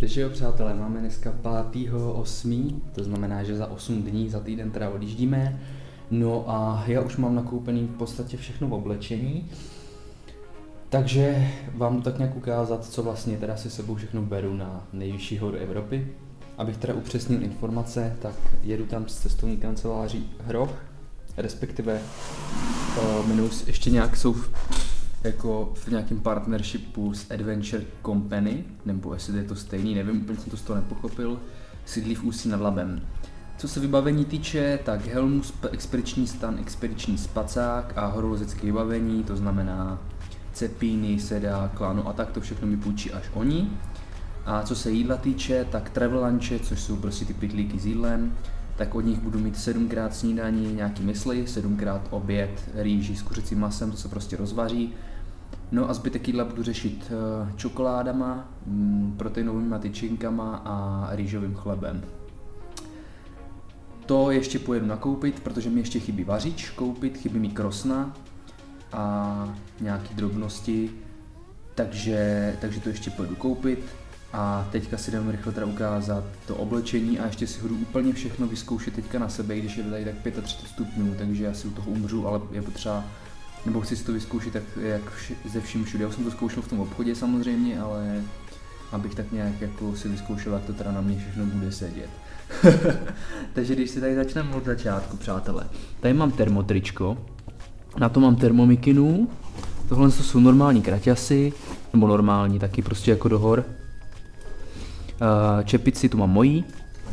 Takže jo, přátelé, máme dneska 5.8., to znamená, že za 8 dní, za týden teda odjíždíme. No a já už mám nakoupený v podstatě všechno v oblečení. Takže vám tak nějak ukázat, co vlastně teda si sebou všechno beru na nejvyšší horu Evropy. Abych teda upřesnil informace, tak jedu tam s cestovní kanceláří Hrog, respektive jmenuji ještě nějak, jsou jako v nějakém partnershipu s Adventure Company, nebo jestli je to stejný, nevím, úplně jsem to z toho nepochopil, sídlí v Ústí nad Labem. Co se vybavení týče, tak helmu, expediční stan, expediční spacák a horolezecké vybavení, to znamená cepíny, sedá, kláno a tak, to všechno mi půjčí až oni. A co se jídla týče, tak travel lunche, což jsou prostě ty pytlíky s jídlem, tak od nich budu mít 7x snídaní, nějaký mysli, 7x oběd, rýži s kuřecím masem, to se prostě rozvaří. No a zbytek jídla budu řešit čokoládama, proteinovými tyčinkama a rýžovým chlebem. To ještě pojedu nakoupit, protože mi ještě chybí vařič koupit, chybí mi krosna a nějaké drobnosti, takže to ještě pojedu koupit. A teďka si jdeme rychle teda ukázat to oblečení a ještě si hodu úplně všechno vyzkoušet teďka na sebe, když je tady tak 35 stupňů, takže já si u toho umřu, ale je potřeba, nebo chci si to vyzkoušet tak jak ze vším všude. Já jsem to zkoušel v tom obchodě samozřejmě, ale abych tak nějak jako si vyzkoušel, jak to teda na mě všechno bude sedět. Takže když si tady začneme od začátku, přátelé. Tady mám termotričko, na to mám termomikinu, tohle jsou normální kraťasy, nebo normální taky prostě jako do hor. Čepici tu mám mojí,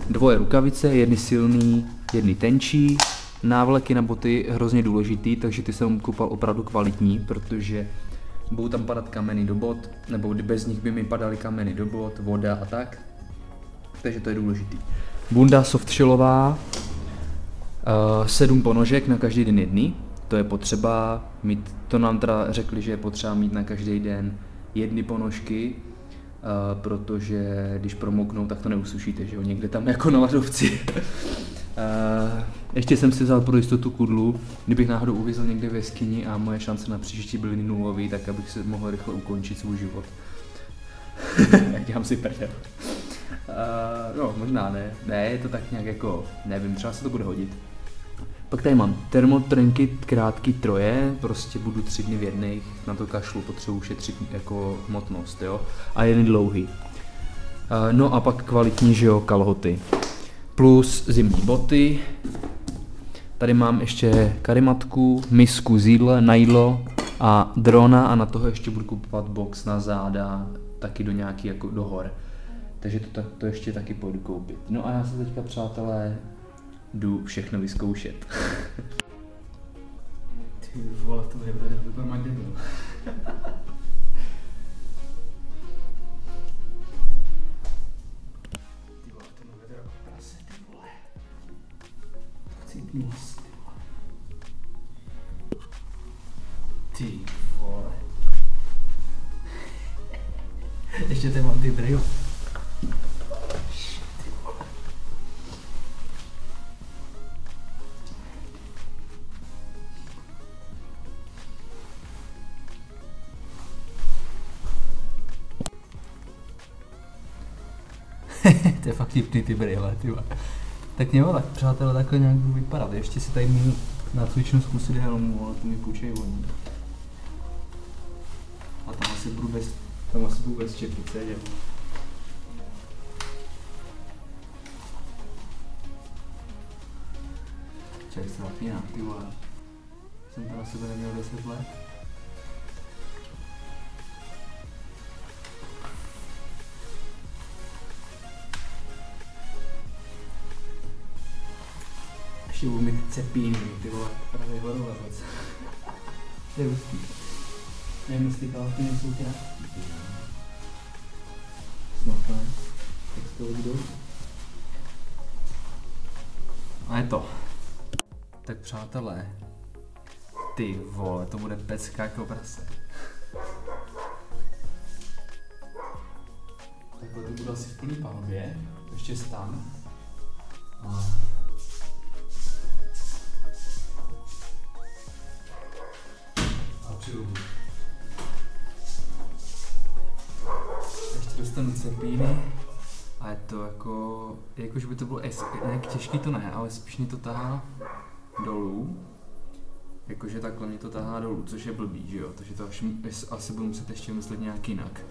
dvoje rukavice, jedny silný, jedny tenčí, návleky na boty hrozně důležitý, takže ty jsem koupal opravdu kvalitní, protože budou tam padat kameny do bot, nebo bez nich by mi padaly kameny do bot, voda a tak, takže to je důležitý. Bunda softshellová, 7 ponožek na každý den jedny, to je potřeba mít, to nám teda řekli, že je potřeba mít na každý den jedny ponožky, protože když promoknou, tak to neusušíte, že jo, někde tam jako na ladovci. Ještě jsem si vzal pro jistotu kudlu, kdybych náhodou uvízl někde ve jeskyni a moje šance na příští byly nulový, tak abych se mohl rychle ukončit svůj život. Jak dělám si prdel. No, možná ne, je to tak nějak jako, nevím, třeba se to bude hodit. Pak tady mám termotrenky krátký troje, prostě budu 3 dny v jednej, na to kašlu, potřebuji šetřit jako hmotnost, jo, a jedny dlouhý. No a pak kvalitní, že jo, kalhoty. Plus zimní boty. Tady mám ještě karimatku, misku z jídle, na jídlo a drona a na toho ještě budu kupovat box na záda, taky do nějaký jako do hor. Takže to ještě taky půjdu koupit. No a já se teďka, přátelé, jdu všechno vyzkoušet. Ty vole, to bude mít debil. Ty vole, to bude jako prase, ty vole. To chci jít moc, ty vole. Ty vole. Ještě tady mám ty brýle. To je fakt tipný ty brýle, tyba. Tak mě vole, přátelé, takhle nějak budu vypadat. Ještě si tady můžu na cvičnu zkusit helmu, ale to mi půjčej voní. A tam asi budu bez čepice, jo. Ček se zapíná, ty vole. Jsem to na sebe neměl 10 let. Ještě budu mít cepíny, ty vole, právě horolezec. To je hustý. Nevím, jestli kalky nejsou krátky. Snad ne. Tak z toho budou. A je to. Tak přátelé, ty vole, to bude pecka jako prase. Takhle to bude asi v plný palbě, ještě stanu. Ještě dostanu cepíny A je to jako že by to bylo nějak těžký, to ne, ale spíš mě to tahá dolů. Jakože takhle mě to tahá dolů, což je blbý, že jo, takže to asi budu muset ještě myslet nějak jinak.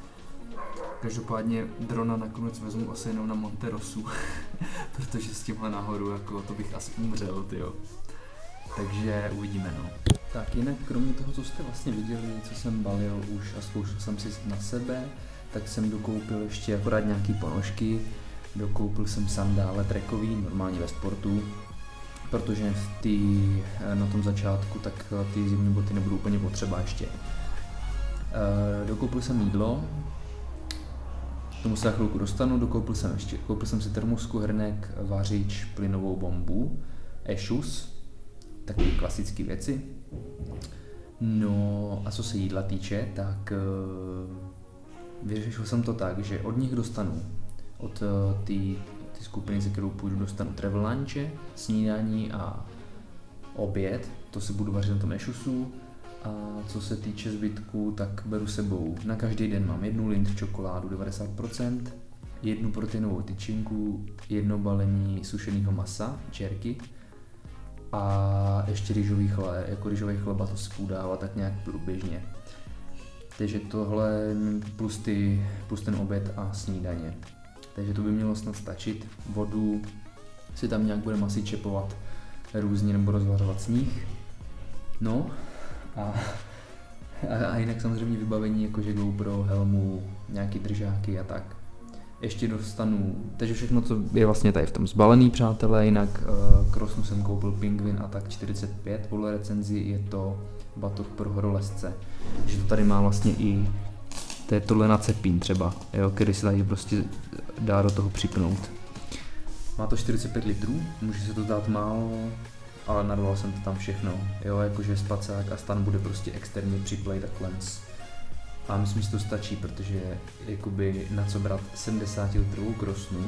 Každopádně drona nakonec vezmu asi jenom na Monterosu, protože s tímhle nahoru jako to bych asi umřel, tyjo. Takže uvidíme, no. Tak jinak kromě toho, co jste vlastně viděli, co jsem balil už a zkoušel jsem si na sebe, tak jsem dokoupil ještě akorát nějaký ponožky, dokoupil jsem sandále trackový, normálně ve sportu, protože na tom začátku tak ty zimní boty nebudou úplně potřeba ještě. Dokoupil jsem jídlo, k tomu se za chvilku dostanu, koupil jsem si termosku, hrnek, vařič, plynovou bombu, ešus, takové klasické věci. No a co se jídla týče, tak vyřešil jsem to tak, že od nich dostanu, od ty skupiny, ze kterou půjdu, dostanu travel lunche, snídání a oběd, to si budu vařit na tom ešusu. A co se týče zbytku, tak beru sebou, na každý den mám jednu Lindt čokoládu 90%, jednu proteinovou tyčinku, jedno balení sušeného masa, čerky, a ještě rýžový chleba, jako rýžový chleba to spůdává tak nějak průběžně. Takže tohle plus ten oběd a snídaně. Takže to by mělo snad stačit. Vodu si tam nějak budeme asi čepovat různě nebo rozvařovat sníh. No a jinak samozřejmě vybavení, jakože GoPro, helmu, nějaký držáky a tak. Ještě dostanu, takže všechno, co je vlastně tady v tom zbalený, přátelé, jinak k Rosnu jsem koupil Penguin a tak 45, podle recenzi je to batoh pro horolezce, že to tady má vlastně i, to je tohle na cepín třeba, jo, který se tady prostě dá do toho připnout. Má to 45 litrů, může se to zdát málo, ale narval jsem to tam všechno, jo, jakože spacák a stan bude prostě externě připlej takhle. A myslím, že to stačí, protože jakoby na co brát 70 litrovou krosnu,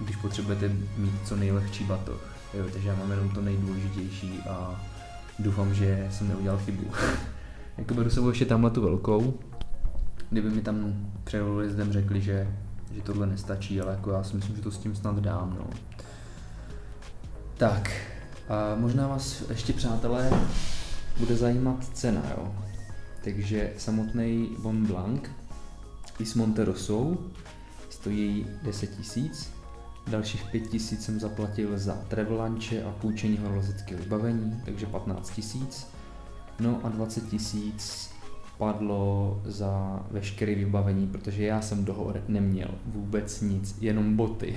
když potřebujete mít co nejlehčí batoh. Jo, takže já mám jenom to nejdůležitější a doufám, že jsem neudělal chybu. Jako beru sebou ještě tamhle tu velkou, kdyby mi tam převolili zdem řekli, že tohle nestačí, ale jako já si myslím, že to s tím snad dám, no. Tak, a možná vás ještě, přátelé, bude zajímat cena, jo. Takže samotný Mont Blanc i s Monterosou stojí 10 000, dalších 5 000 jsem zaplatil za travel lunche a půjčení horolezeckého vybavení, takže 15 000, no a 20 000 padlo za veškeré vybavení, protože já jsem do hor neměl vůbec nic, jenom boty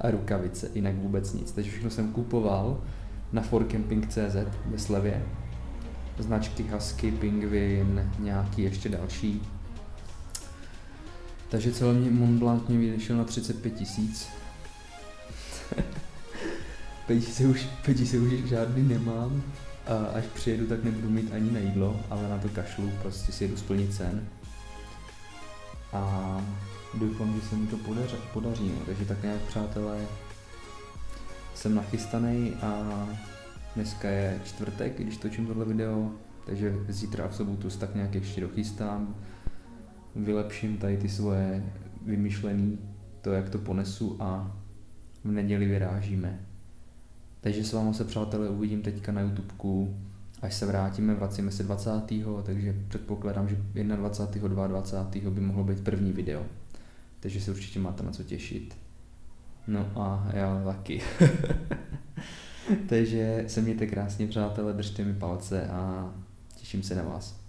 a rukavice, jinak vůbec nic, takže všechno jsem kupoval na forcamping.cz ve slevě. Značky Husky, Penguin, nějaký ještě další. Takže celý Mont Blanc mě vyšel na 35 000. Peníze už žádný nemám. A až přijedu, tak nebudu mít ani na jídlo, ale na to kašlu, prostě si jedu splnit sen. A doufám, že se mi to podaří. No. Takže tak nějak, přátelé, jsem nachystaný a dneska je čtvrtek, když točím tohle video, takže zítra a v sobotu tak nějak ještě dochystám. Vylepším tady ty svoje vymyšlené, to jak to ponesu, a v neděli vyrážíme. Takže s vámi se, přátelé, uvidím teďka na YouTubeku, až se vracíme se 20. takže předpokládám, že 21. 22. by mohlo být první video. Takže se určitě máte na co těšit. No a já taky. Takže se mějte krásně, přátelé, držte mi palce a těším se na vás.